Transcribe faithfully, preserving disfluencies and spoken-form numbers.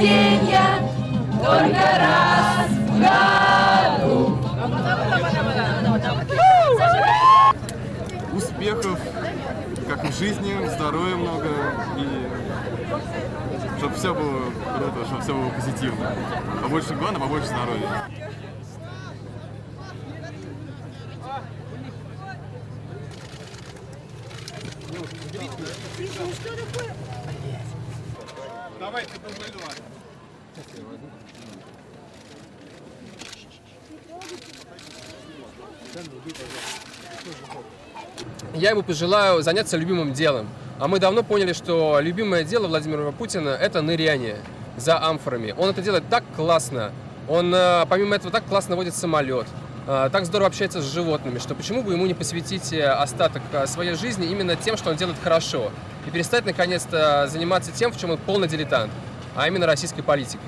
рождения только раз в году. Успехов, как в жизни, здоровья много, и чтобы все было круто, чтобы все было позитивно. Побольше главное, побольше здоровья. Что такое? Давай, ты побольдуай. Я ему пожелаю заняться любимым делом. А мы давно поняли, что любимое дело Владимира Путина – это ныряние за амфорами. Он это делает так классно. Он, помимо этого, так классно водит самолет. Так здорово общается с животными, что почему бы ему не посвятить остаток своей жизни именно тем, что он делает хорошо, и перестать наконец-то заниматься тем, в чем он полный дилетант, а именно российской политикой.